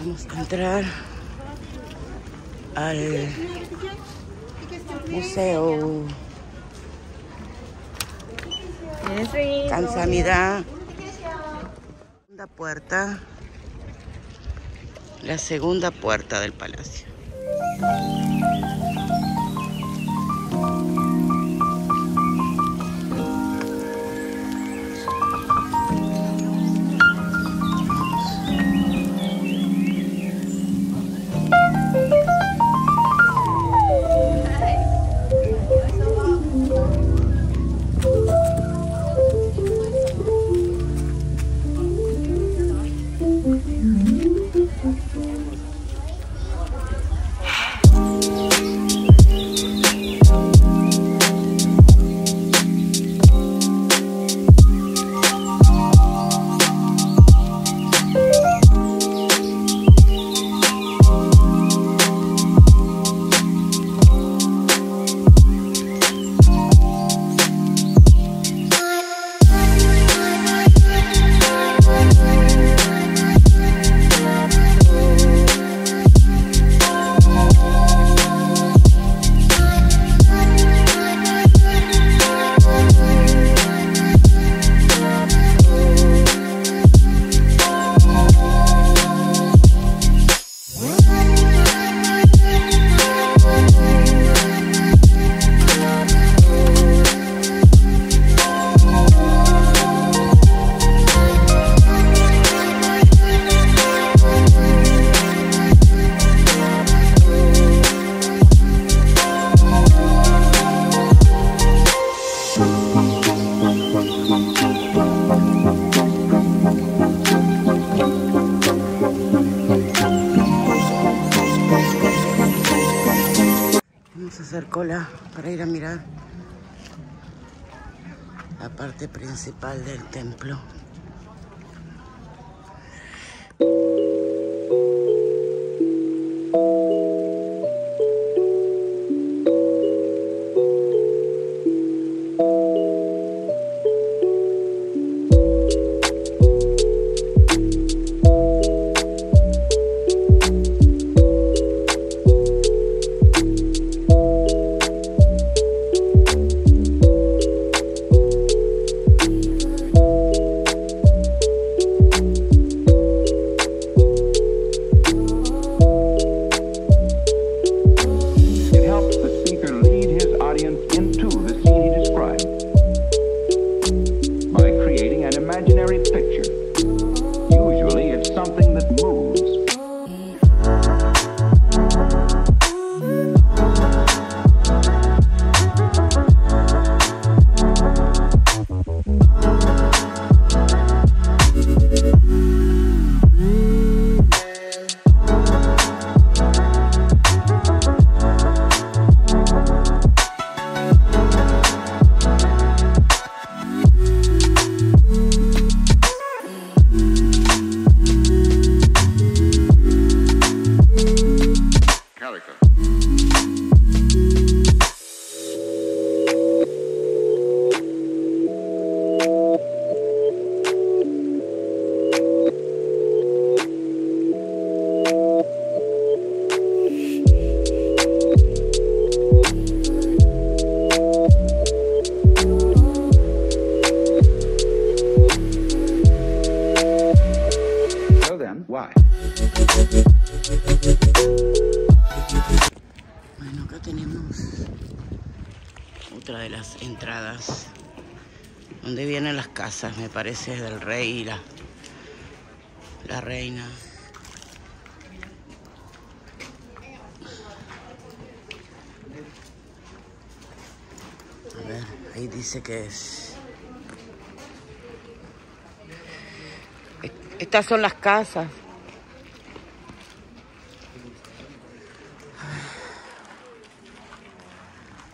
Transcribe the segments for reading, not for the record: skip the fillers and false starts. Vamos a entrar al museo Kansamida. Segunda puerta, la segunda puerta del palacio. Vamos a hacer cola para ir a mirar la parte principal del templo. Bueno, acá tenemos otra de las entradas donde vienen las casas, me parece, del rey y la reina. A ver, ahí dice que es... Estas son las casas.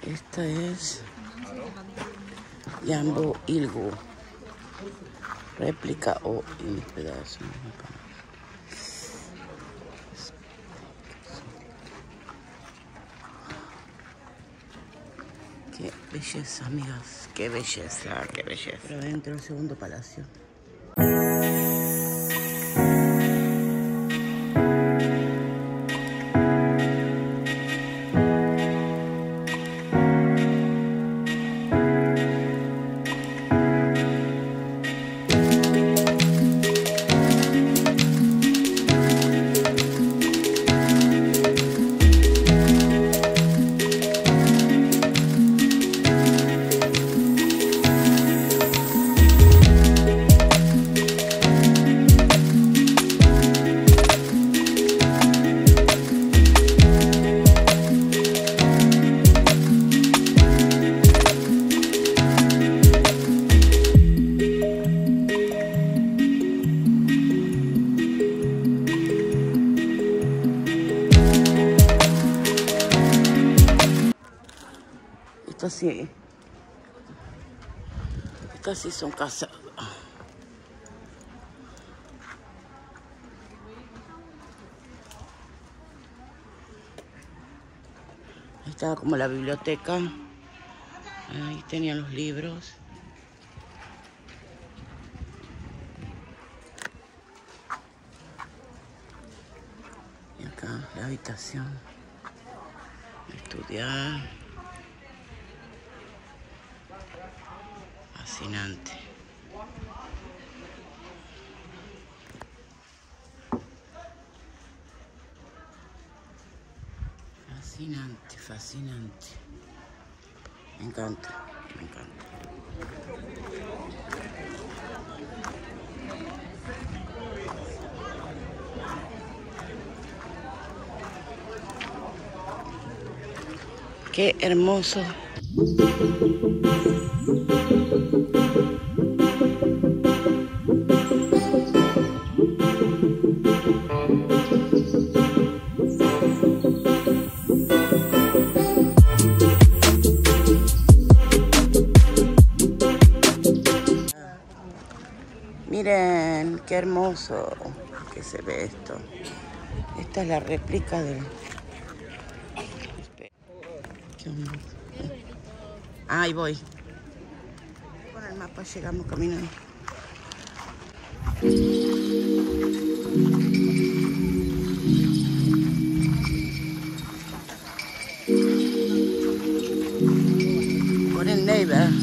Esta es Jambo Ilgo, réplica o imitación. Qué belleza, amigas, qué belleza, qué belleza. Pero dentro del segundo palacio. Estas sí son casadas. Ahí estaba como la biblioteca. Ahí tenían los libros. Y acá la habitación. Estudiar. Fascinante. Fascinante, fascinante. Me encanta, me encanta. Qué hermoso. Miren, qué hermoso que se ve esto. Esta es la réplica del... Ahí voy. Con el mapa llegamos caminando. Con el neighbor.